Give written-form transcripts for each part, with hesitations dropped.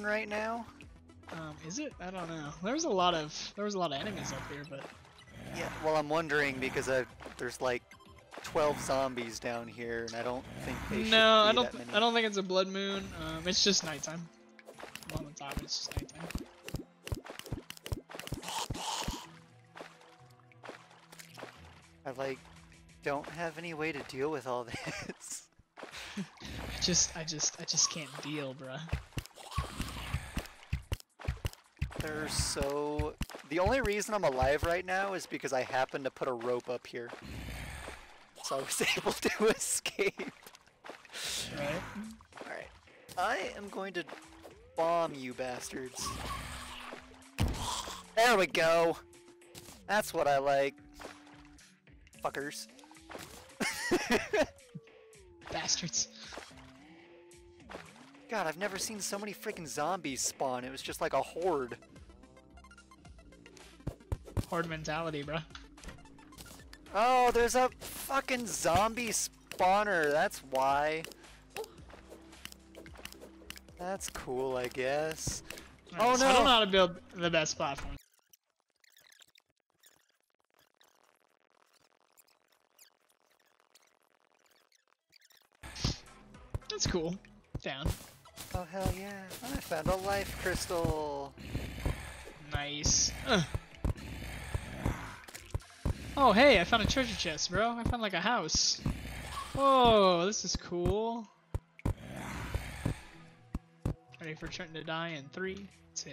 right now. Is it? I don't know. There was a lot of enemies up here, but yeah. Well, I'm wondering because there's like 12 zombies down here, and I don't think they should be that many. I don't think it's a blood moon. It's just nighttime. I'm on the top, it's just nighttime. I like don't have any way to deal with all this. I just can't deal, bruh. The only reason I'm alive right now is because I happened to put a rope up here. So I was able to escape. Alright. Alright. I am going to bomb you bastards. There we go! That's what I like. Fuckers. Bastards. God, I've never seen so many freaking zombies spawn. It was just like a horde. Horde mentality, bro. Oh, there's a fucking zombie spawner. That's why. That's cool, I guess. Right, oh, so no! I don't know how to build the best platform. That's cool. Down. Oh, hell yeah. I found a life crystal. Nice. Oh, hey, I found a treasure chest, bro. I found, like, a house. Whoa, this is cool. Ready for Trenton to die in 3, 2,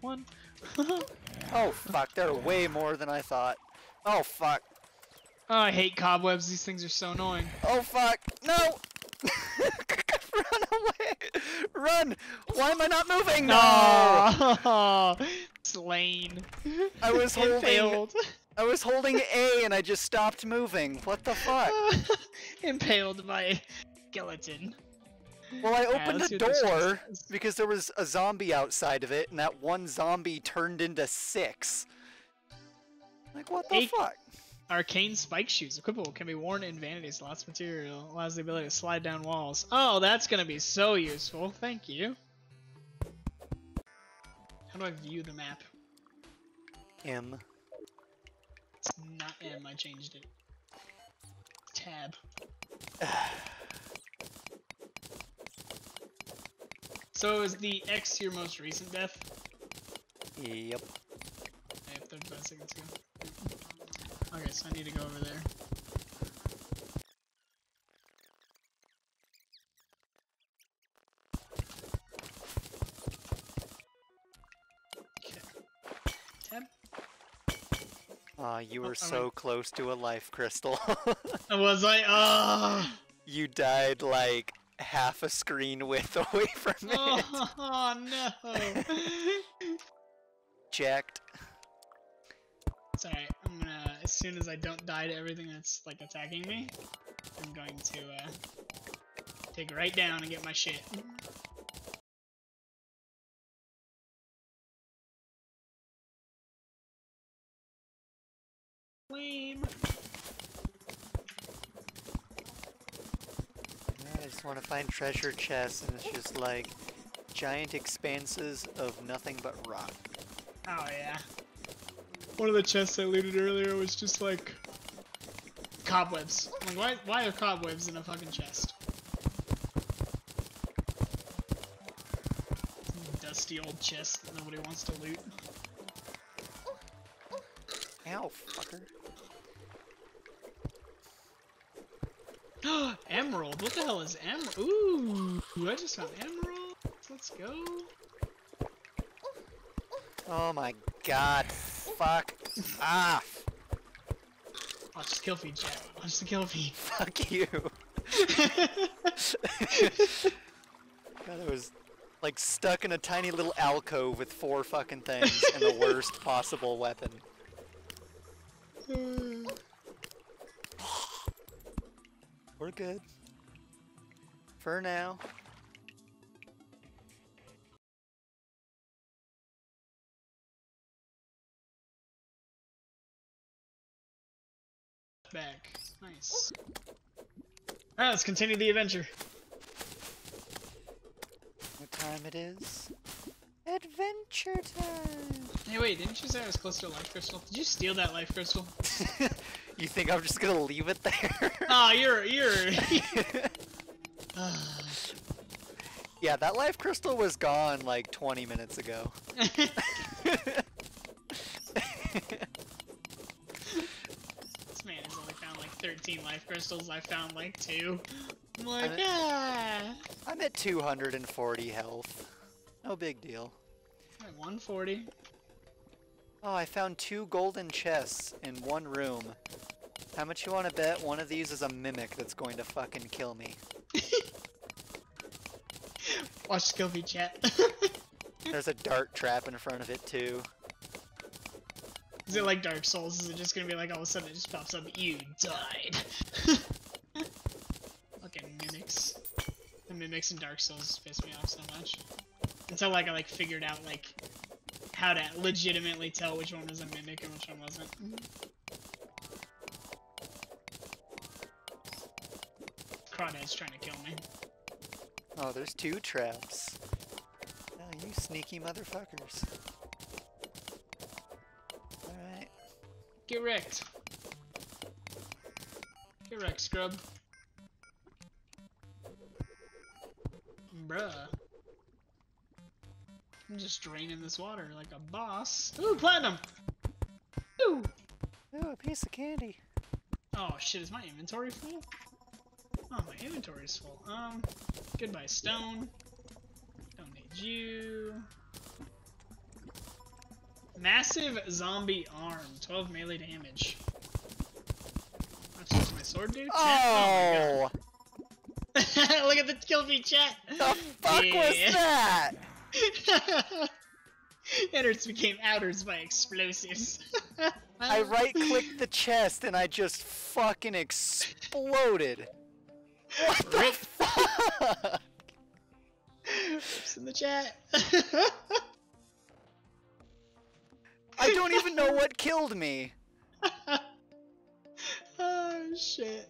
1. Oh, fuck. There are way more than I thought. Oh, fuck. Oh, I hate cobwebs. These things are so annoying. Oh, fuck. No! Run away! Run! Why am I not moving? No! Slain. I was holding... Failed. I was holding A and I just stopped moving. What the fuck? Impaled by skeleton. Well, I opened a door because there was a zombie outside of it, and that one zombie turned into 6. Like, what the fuck? Arcane spike shoes. Equipable can be worn in vanity slots. Material allows the ability to slide down walls. Oh, that's gonna be so useful. Thank you. How do I view the map? M. It's not M, I changed it. Tab. So is the X your most recent death? Yep. I have 35 seconds ago. Okay, so I need to go over there. You were so close to a life crystal. Was I? You died like half a screen width away from it. Oh no! Jacked. Sorry, I'm gonna. As soon as I don't die to everything that's like attacking me, I'm going to take it right down and get my shit. I just want to find treasure chests, and it's just like giant expanses of nothing but rock. Oh yeah. One of the chests I looted earlier was just like cobwebs. I'm like, why are cobwebs in a fucking chest? Some dusty old chest that nobody wants to loot. Ow, fucker. Emerald! What the hell is emerald? Ooh! I just found emerald! Let's go! Oh my god! Fuck off! I'll just kill feed, Jack. I'll just kill feed. Fuck you! God, I was like stuck in a tiny little alcove with 4 fucking things and the worst possible weapon. We're good. For now. Back. Nice. Alright, let's continue the adventure. What time it is? Adventure time! Hey wait, didn't you say I was close to a life crystal? Did you steal that life crystal? You think I'm just gonna leave it there? Oh, you're... Yeah, that life crystal was gone like 20 minutes ago. This man has only found like 13 life crystals, I found like 2. I'm like, I'm at 240 health. No big deal. I'm at 140. Oh, I found 2 golden chests in 1 room. How much you want to bet one of these is a mimic that's going to fucking kill me? Watch Scovy chat. There's a dart trap in front of it too. Is it like Dark Souls? Is it just gonna be like all of a sudden it just pops up, you died? Fucking mimics. The mimics in Dark Souls piss me off so much. Until like I like figured out like how to legitimately tell which one was a mimic and which one wasn't. Crawdad's trying to kill me. Oh, there's 2 traps. Oh, you sneaky motherfuckers. Alright. Get wrecked. Get wrecked, scrub. Bruh. I'm just draining this water like a boss. Ooh, platinum! Ooh! Ooh, a piece of candy. Oh shit, is my inventory full? Oh, my inventory's full. Goodbye, stone. Don't need you. Massive zombie arm. 12 melee damage. That's just my sword, dude. Oh! Oh look at the kill me chat! The fuck was that? Innards became outers by explosives. I right-clicked the chest and I just fucking exploded. What the fuck? Oops in the chat. I don't even know what killed me. Oh shit.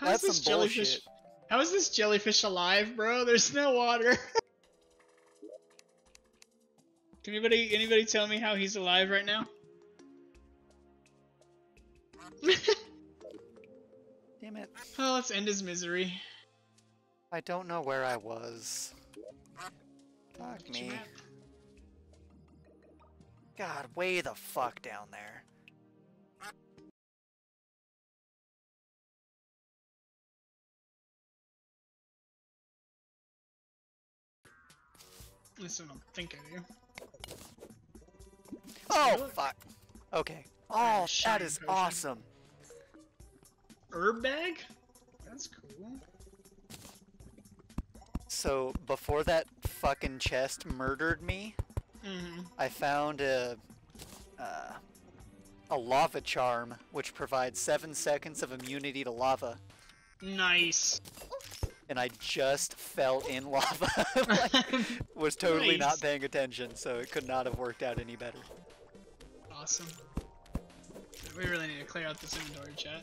That's some bullshit. How is this jellyfish alive, bro? There's no water. Can anybody tell me how he's alive right now? Damn it. Oh, let's end his misery. I don't know where I was. Fuck me. God, way the fuck down there. Listen, I'm thinking of you. Oh, fuck. Okay. Oh, that is awesome. Herb bag? That's cool. So, before that fucking chest murdered me, I found a lava charm, which provides 7 seconds of immunity to lava. Nice. And I just fell in lava. Like, was totally not paying attention, so it could not have worked out any better. Awesome. We really need to clear out this inventory, chat.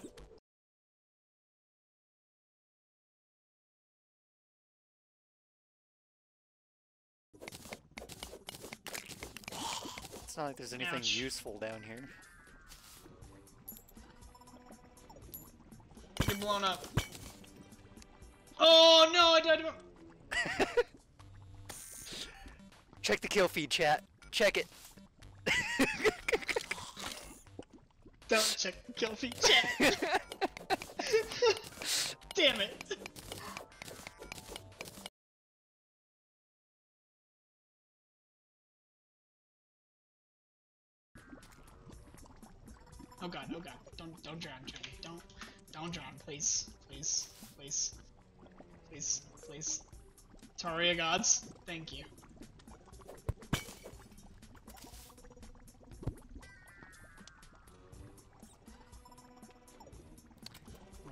It's not like there's anything useful down here. Get blown up. Oh no, I died. Check the kill feed, chat. Check it. Don't check the kill feed, chat. Damn it. Oh god, don't drown, Johnny. Don't drown, please. Please, please, please, please. Terraria gods, thank you.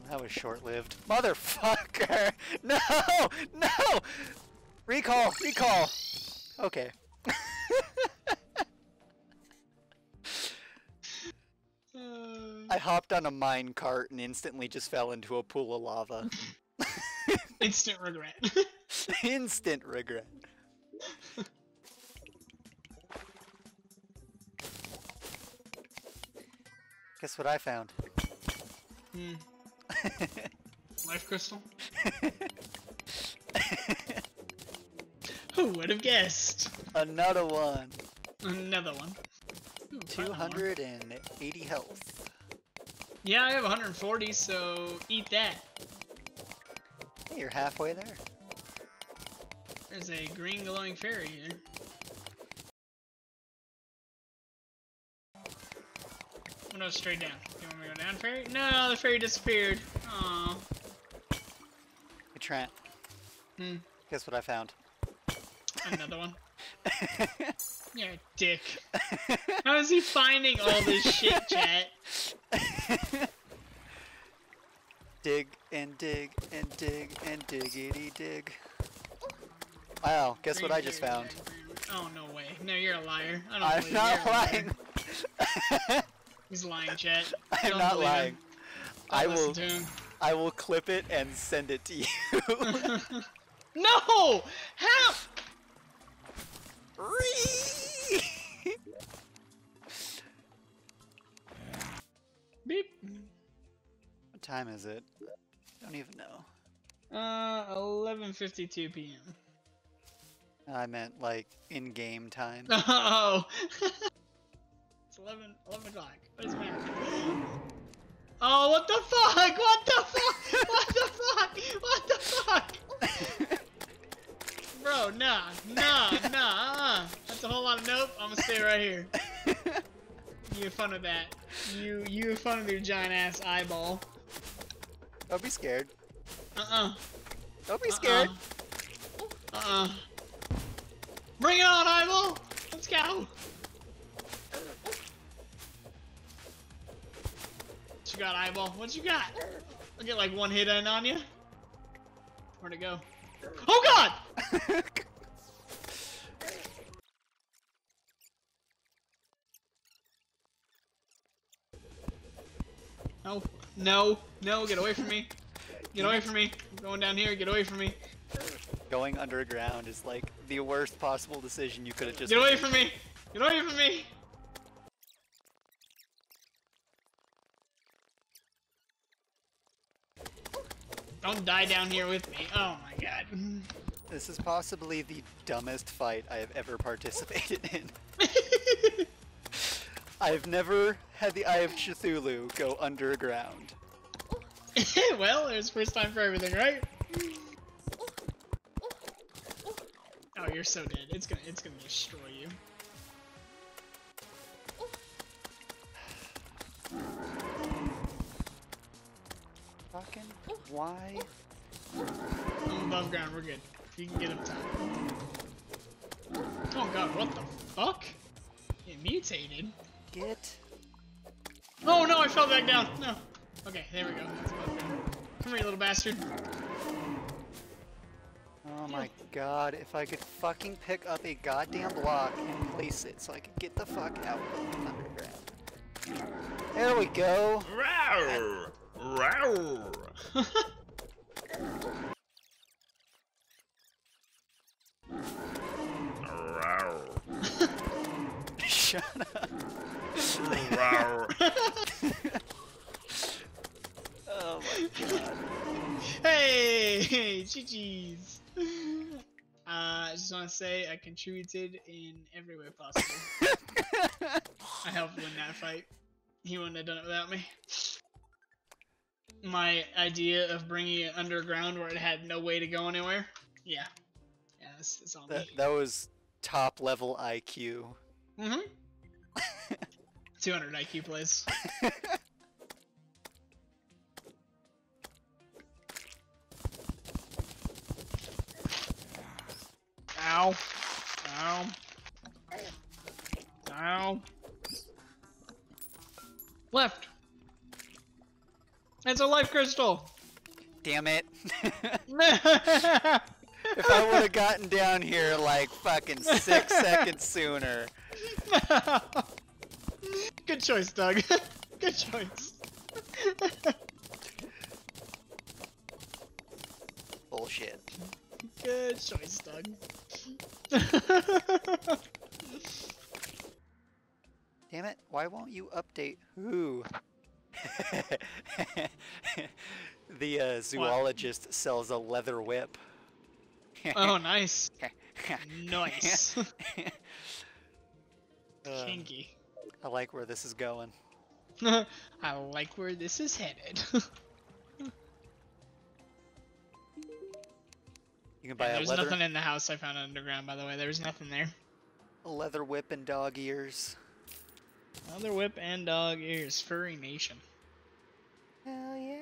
That was short-lived. Motherfucker! No! No! Recall! Recall! Okay. I hopped on a mine cart and instantly just fell into a pool of lava. Instant regret. Instant regret. Guess what I found? Life crystal? Who would have guessed? Another one. Another one. Ooh, 280 health. Yeah, I have 140, so eat that. Hey, you're halfway there. There's a green glowing fairy here. Oh no, straight down. You want me to go down, fairy? No, the fairy disappeared. Aww. Hey, Trent. Guess what I found? Another one. You're a dick. How is he finding all this shit, chat? Dig and dig and dig and diggity dig. Wow, guess what I just found? Oh, no way. No, you're a liar. I'm not lying. He's lying, chat. I'm not lying. I will clip it and send it to you. No! How? Beep. What time is it? Don't even know. 11:52 p.m. I meant like in game time. Oh. It's 11 o'clock. What is my Oh, what the fuck? What the fuck? What the fuck? What the fuck? Bro, nah. That's a whole lot of nope. I'm gonna stay right here. You have fun with that. You have fun with your giant ass eyeball. Don't be scared. Don't be scared. Bring it on, eyeball! Let's go! What you got, eyeball? What you got? I'll get like one hit in on you. Where'd it go? Oh god! No, no, no, get away from me. Get away from me. I'm going down here, get away from me. Going underground is like the worst possible decision you could have just made. Get away from me! Get away from me! Don't die down here with me. Oh my god. This is possibly the dumbest fight I have ever participated in. I've never had the Eye of Cthulhu go underground. Well, it was first time for everything, right? Oh, you're so dead. It's gonna destroy you. Fucking why? I'm above ground. We're good. You can get up top. Oh god, what the fuck? It mutated. Get. Oh no, I fell back down. No. Okay, there we go. That's above ground. Come here, you little bastard. Oh my god, if I could fucking pick up a goddamn block and place it so I could get the fuck out of the underground. There we go! Rawr! Rawr! Rawr! Shut up! Rawr! Oh my god. Hey! GG's! I just want to say I contributed in every way possible. I helped win that fight. He wouldn't have done it without me. My idea of bringing it underground where it had no way to go anywhere. Yeah. Yeah, that's all me. That was top level IQ. Mm-hmm. 200 IQ plays. Ow. Ow. Ow. Left. It's a life crystal. Damn it. If I would have gotten down here like fucking 6 seconds sooner. Good choice, Doug. Good choice. Bullshit. Good choice, Doug. Damn it, why won't you update? Who? The zoologist sells a leather whip. Oh, nice. Nice. Kinky. I like where this is going. I like where this is headed. You can buy a leather... There's nothing in the house I found underground, by the way. There was nothing there. A leather whip and dog ears. Leather whip and dog ears. Furry nation. Hell yeah.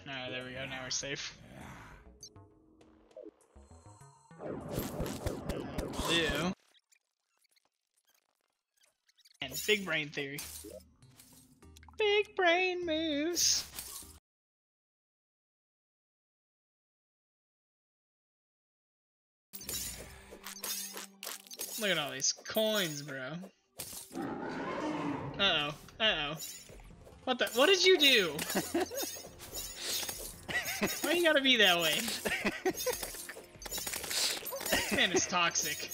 Alright, there we go. Now we're safe. Blue. And big brain theory. Big brain moves. Look at all these coins, bro. Uh-oh. Uh-oh. What the? What did you do? Why you gotta be that way? This man is toxic.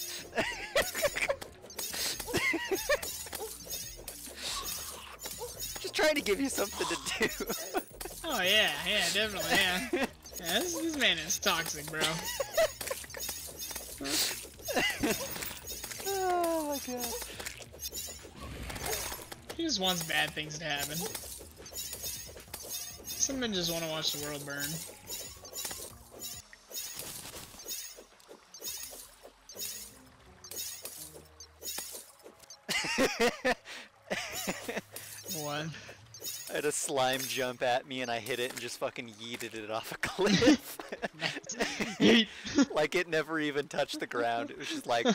Just trying to give you something to do. Oh, yeah. Yeah, definitely. Yeah. Yeah, this man is toxic, bro. Oh my god. He just wants bad things to happen. Some men just want to watch the world burn. What? I had a slime jump at me and I hit it and just fucking yeeted it off a cliff. Yeet. Like it never even touched the ground. It was just like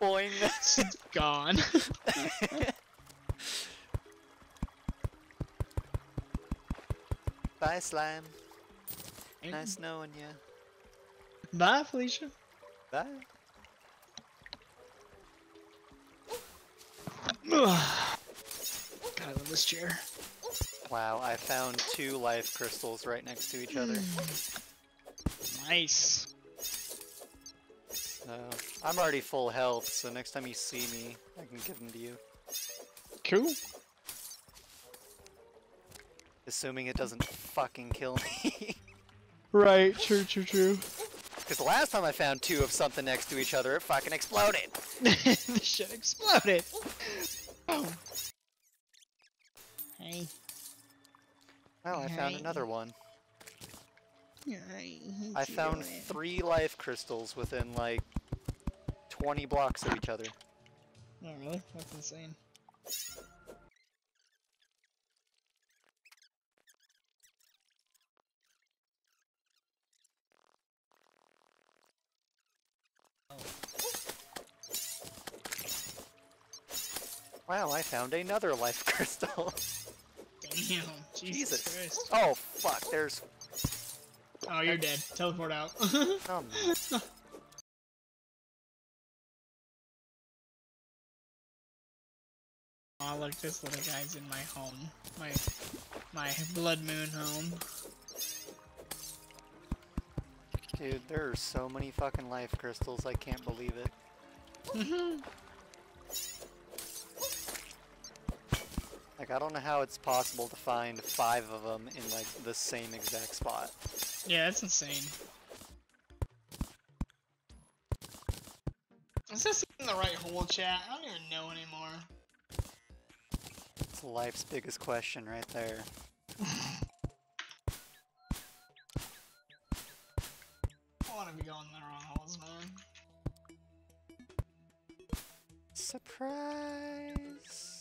boing. It's gone. Bye, slime. Nice knowing ya. Bye, Felicia. Bye. God, I love this chair. Wow, I found two life crystals right next to each other. Nice. So, I'm already full health, so next time you see me, I can give them to you. Cool. Assuming it doesn't fucking kill me. Right, true, true, true. Because the last time I found two of something next to each other, it fucking exploded. This shit exploded. Oh. Hey. Well, I found another one. I found three life crystals within like 20 blocks of each other. Oh really? That's insane. Oh. Wow, I found another life crystal. Damn, Jesus Christ. Oh fuck, there's... Oh, you're dead. Teleport out. Oh, man. Oh, look, this little guy's in my home. My Blood Moon home. Dude, there are so many fucking life crystals, I can't believe it. Like, I don't know how it's possible to find 5 of them in, like, the same exact spot. Yeah, that's insane. Is this in the right hole, chat? I don't even know anymore. It's life's biggest question right there. I want to be going in the wrong holes, man. Surprise!